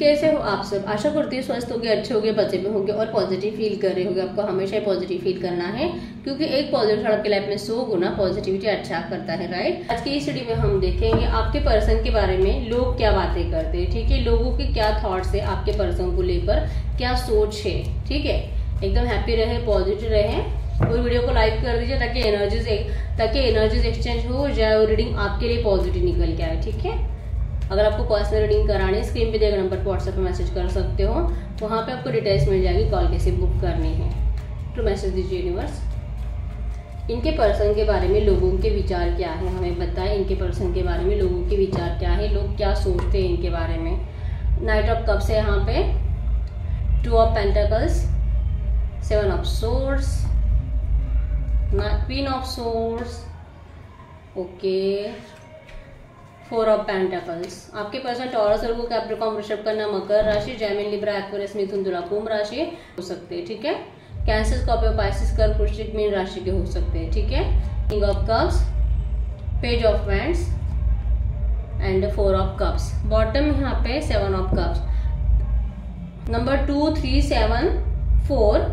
कैसे हो आप सब। आशा करती हूँ स्वस्थ होगे, अच्छे होगे, बचे भी होंगे और पॉजिटिव फील कर रहे होंगे। आपको हमेशा पॉजिटिव फील करना है क्योंकि एक पॉजिटिव थॉट आपके लाइफ में 100 गुना पॉजिटिविटी अच्छा करता है, राइट। आज की इस वीडियो में हम देखेंगे आपके पर्सन के बारे में लोग क्या बातें करते हैं, ठीक है। लोगों के क्या थॉट्स है, आपके पर्सन को लेकर क्या सोच है, ठीक है। एकदम हैप्पी रहे, पॉजिटिव रहे और वीडियो को लाइक कर दीजिए ताकि एनर्जीज एक्सचेंज हो जाए और रीडिंग आपके लिए पॉजिटिव निकल के आए, ठीक है। अगर आपको पर्सनल रीडिंग करानी है स्क्रीन पे दिए गए नंबर पर व्हाट्सएप पर मैसेज कर सकते हो, वहाँ पे आपको डिटेल्स मिल जाएगी कॉल कैसे बुक करनी है। तो मैसेज दीजिए यूनिवर्स, इनके पर्सन के बारे में लोगों के विचार क्या है हमें बताएं। इनके पर्सन के बारे में लोगों के विचार क्या है, लोग क्या सोचते हैं इनके बारे में। नाइट ऑफ कप्स है यहाँ पे, 2 of pentacles, 7 of swords, queen of swords, okay, 4 of pentacles. आपके पर्सन टॉरस, वर्गो, कैप्रिकॉर्न, वृषभ, कन्या, मकर राशि, जैमिनी, लिब्रा, एक्वेरियस, मिथुन, तुला, कुंभ राशि हो सकते हैं, ठीक है। कैंसर, स्कॉर्पियो, पाइसेस, कर्क, वृश्चिक, मीन राशि के हो सकते हैं, ठीक है। King of cups, page of wands and 4 of cups. Bottom यहाँ पे 7 ऑफ कप्स, नंबर 2, 3, 7, 4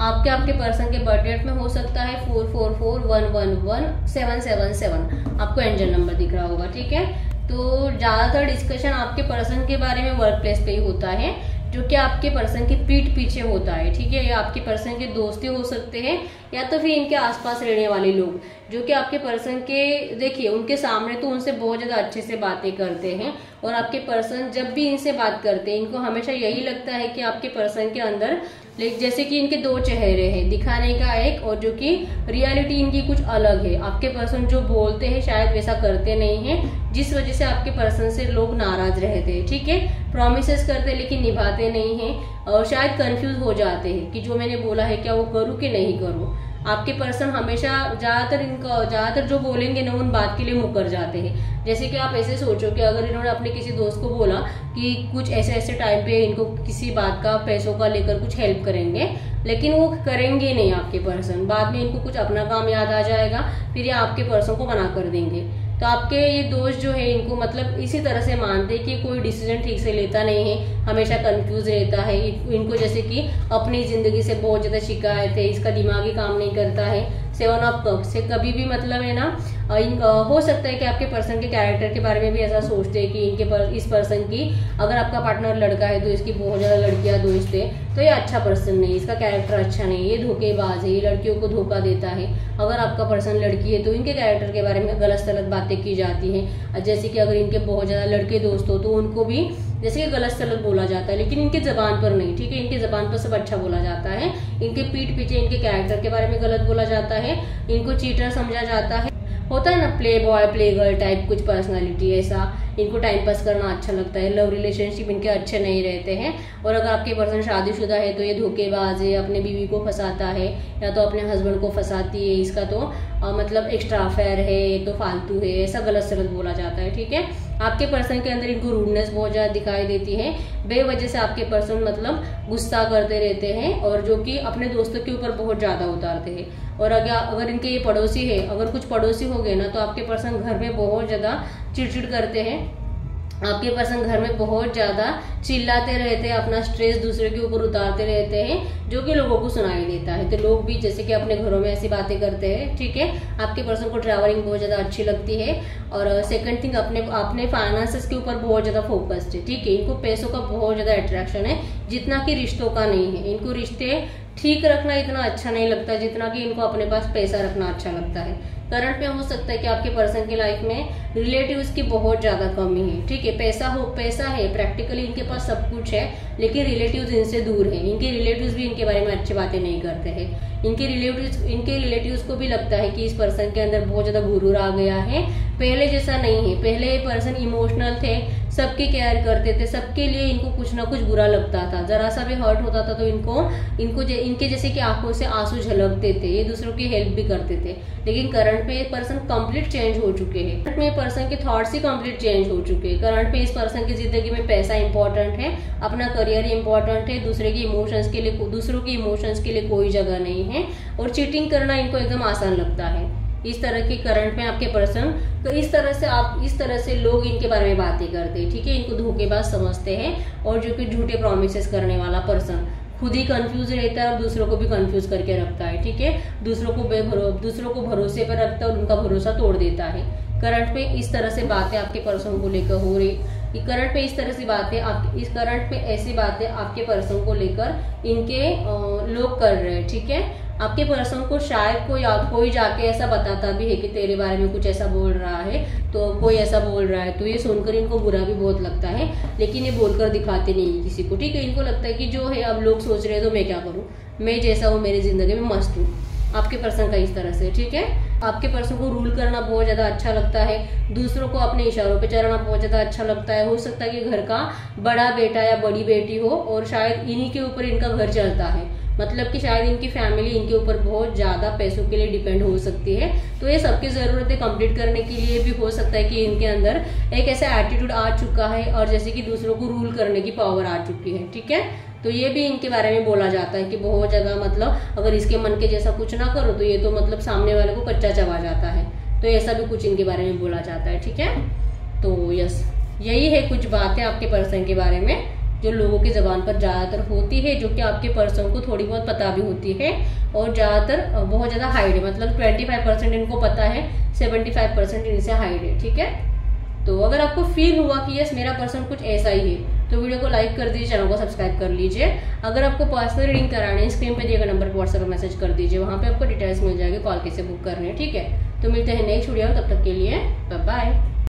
आपके पर्सन के बर्थडेट में हो सकता है, 4, 4, 4, 1, 1, 1, 7, 7, 7 आपको एंजल नंबर दिख रहा होगा, ठीक है। तो ज्यादातर डिस्कशन आपके पर्सन के बारे में वर्क प्लेस पे ही होता है, जो कि आपके पर्सन की पीठ पीछे होता है, ठीक है। या आपके पर्सन के दोस्ती हो सकते हैं या तो फिर इनके आसपास रहने वाले लोग जो कि आपके पर्सन के, देखिए उनके सामने तो उनसे बहुत ज़्यादा अच्छे से बातें करते हैं और आपके पर्सन जब भी इनसे बात करते हैं इनको हमेशा यही लगता है कि आपके पर्सन के अंदर जैसे कि इनके 2 चेहरे हैं, दिखाने का एक और जो कि रियलिटी इनकी कुछ अलग है। आपके पर्सन जो बोलते हैं शायद वैसा करते नहीं हैं, जिस वजह से आपके पर्सन से लोग नाराज रहते हैं, ठीक है। प्रॉमिसेस करते लेकिन निभाते नहीं हैं और शायद कंफ्यूज हो जाते हैं कि जो मैंने बोला है क्या वो करूँ कि नहीं करूँ। आपके पर्सन हमेशा ज़्यादातर जो बोलेंगे ना उन बात के लिए मुकर जाते हैं। जैसे कि आप ऐसे सोचो कि अगर इन्होंने अपने किसी दोस्त को बोला कि कुछ ऐसे टाइम पे इनको किसी बात का, पैसों का लेकर कुछ हेल्प करेंगे, लेकिन वो करेंगे नहीं। आपके पर्सन बाद में इनको कुछ अपना काम याद आ जाएगा, फिर ये आपके पर्सन को मना कर देंगे। तो आपके ये दोस्त जो है इनको मतलब इसी तरह से मानते कि कोई डिसीजन ठीक से लेता नहीं है, हमेशा कंफ्यूज रहता है। इनको जैसे कि अपनी ज़िंदगी से बहुत ज़्यादा शिकायत है, इसका दिमागी काम नहीं करता है। 7 ऑफ कप्स से कभी भी मतलब है ना, हो सकता है कि आपके पर्सन के कैरेक्टर के बारे में भी ऐसा सोचते हैं कि इस पर्सन की, अगर आपका पार्टनर लड़का है तो इसकी बहुत ज़्यादा लड़कियाँ दोस्त है, तो ये अच्छा पर्सन नहीं, इसका कैरेक्टर अच्छा नहीं, ये धोखेबाज है, ये लड़कियों को धोखा देता है। अगर आपका पर्सन लड़की है तो इनके कैरेक्टर के बारे में गलत सलत बातें की जाती हैं। जैसे कि अगर इनके बहुत ज़्यादा लड़के दोस्त हो तो उनको भी जैसे कि गलत सलत बोला जाता है, लेकिन इनके ज़बान पर नहीं, ठीक है। इनके ज़बान पर सब अच्छा बोला जाता है, इनके पीठ पीछे इनके कैरेक्टर के बारे में गलत बोला जाता है, इनको चीटर समझा जाता है। होता है ना play boy, play girl type कुछ पर्सनालिटी, ऐसा इनको टाइम पास करना अच्छा लगता है। लव रिलेशनशिप इनके अच्छे नहीं रहते हैं। और अगर आपके पर्सन शादीशुदा है तो ये धोखेबाज है, अपने बीवी को फंसाता है या तो अपने हस्बैंड को फंसाती है, इसका तो मतलब एक्स्ट्रा अफेयर है, ये तो फालतू है, ऐसा गलत सलत बोला जाता है, ठीक है। आपके पर्सन के अंदर इनको रूडनेस बहुत ज़्यादा दिखाई देती है, बेवजह से आपके पर्सन मतलब गुस्सा करते रहते हैं और जो कि अपने दोस्तों के ऊपर बहुत ज़्यादा उतारते हैं। और अगर इनके ये पड़ोसी है, अगर कुछ पड़ोसी हो गए ना तो आपके पर्सन घर में बहुत ज़्यादा चिड़चिड़ करते हैं, आपके पर्सन घर में बहुत ज़्यादा चिल्लाते रहते हैं, अपना स्ट्रेस दूसरे के ऊपर उतारते रहते हैं जो कि लोगों को सुनाई देता है। तो लोग भी जैसे कि अपने घरों में ऐसी बातें करते हैं, ठीक है। आपके पर्सन को ट्रैवलिंग बहुत ज़्यादा अच्छी लगती है और सेकंड थिंग अपने फाइनेंसेस के ऊपर बहुत ज़्यादा फोकस्ड है, ठीक है। इनको पैसों का बहुत ज़्यादा अट्रैक्शन है, जितना कि रिश्तों का नहीं है। इनको रिश्ते ठीक रखना इतना अच्छा नहीं लगता जितना कि इनको अपने पास पैसा रखना अच्छा लगता है। करंट में हो सकता है कि आपके पर्सन की लाइफ में रिलेटिव्स की बहुत ज़्यादा कमी है, ठीक है। पैसा है, प्रैक्टिकली इनके पास सब कुछ है, लेकिन रिलेटिव्स इनसे दूर है। इनके रिलेटिव्स भी इनके बारे में अच्छी बातें नहीं करते हैं। इनके रिलेटिव्स को भी लगता है कि इस पर्सन के अंदर बहुत ज़्यादा गुरूर आ गया है, पहले जैसा नहीं है। पहले ये पर्सन इमोशनल थे, सबकी केयर करते थे, सबके लिए इनको कुछ ना कुछ बुरा लगता था, जरा सा भी हर्ट होता था तो इनके जैसे कि आंखों से आंसू झलकते थे, ये दूसरों की हेल्प भी करते थे। लेकिन करंट में ये पर्सन कंप्लीट चेंज हो चुके हैं। करंट में ये पर्सन के थॉट्स ही कंप्लीट चेंज हो चुके हैं। करंट में इस पर्सन की जिंदगी में पैसा इंपॉर्टेंट है, अपना करियर इंपॉर्टेंट है, दूसरों के इमोशंस के लिए कोई जगह नहीं है और चीटिंग करना इनको एकदम आसान लगता है। इस तरह के करंट में आपके पर्सन, तो इस तरह से लोग इनके बारे में बातें करते हैं, ठीक है। इनको धोखेबाज समझते हैं और जो कि झूठे प्रोमिसेस करने वाला पर्सन खुद ही कंफ्यूज रहता है और दूसरों को भी कंफ्यूज करके रखता है, ठीक है। दूसरों को भरोसे पर रखता है और उनका भरोसा तोड़ देता है। करंट में इस तरह से बातें आपके पर्सन को लेकर हो रही, करंट में इस तरह से बातें आप इस करंट में ऐसी बातें आपके पर्सन को लेकर इनके लोग कर रहे हैं, ठीक है। आपके पर्सन को शायद कोई जाके ऐसा बताता भी है कि तेरे बारे में कुछ ऐसा बोल रहा है, तो कोई ऐसा बोल रहा है, तो ये सुनकर इनको बुरा भी बहुत लगता है, लेकिन ये बोलकर दिखाते नहीं किसी को, ठीक है। इनको लगता है कि जो है अब लोग सोच रहे हैं तो मैं क्या करूँ, मैं जैसा हूँ मेरी ज़िंदगी में मस्त हूँ। आपके पर्सन का इस तरह से, ठीक है। आपके पर्सन को रूल करना बहुत ज़्यादा अच्छा लगता है, दूसरों को अपने इशारों पे चलना बहुत ज़्यादा अच्छा लगता है। हो सकता है कि घर का बड़ा बेटा या बड़ी बेटी हो और शायद इन्हीं के ऊपर इनका घर चलता है, मतलब कि शायद इनकी फैमिली इनके ऊपर बहुत ज़्यादा पैसों के लिए डिपेंड हो सकती है। तो ये सबकी ज़रूरतें कंप्लीट करने के लिए भी हो सकता है कि इनके अंदर एक ऐसा एटीट्यूड आ चुका है और जैसे कि दूसरों को रूल करने की पावर आ चुकी है, ठीक है। तो ये भी इनके बारे में बोला जाता है कि बहुत ज़्यादा, मतलब अगर इसके मन के जैसा कुछ ना करो तो ये तो मतलब सामने वाले को कच्चा चबा जाता है, तो ऐसा भी कुछ इनके बारे में बोला जाता है, ठीक है। तो यस, यही है कुछ बातें आपके पर्सन के बारे में जो लोगों की ज़बान पर ज़्यादातर होती है, जो कि आपके पर्सन को थोड़ी बहुत पता भी होती है और ज़्यादातर बहुत ज़्यादा हाइड है, मतलब 25% इनको पता है, 75% इनसे हाइड है, ठीक है। तो अगर आपको फील हुआ कि यस मेरा पर्सन कुछ ऐसा ही है तो वीडियो को लाइक कर दीजिए, चैनल को सब्सक्राइब कर लीजिए। अगर आपको पर्सनल रीडिंग करानी है स्क्रीन पर दिए गए नंबर पर व्हाट्सएप पर मैसेज कर दीजिए, वहाँ पर आपको डिटेल्स मिल जाएगी कॉल कैसे बुक करनी है, ठीक है। तो मिलते हैं नेक्स्ट वीडियो में, तब तक के लिए बाय बाय।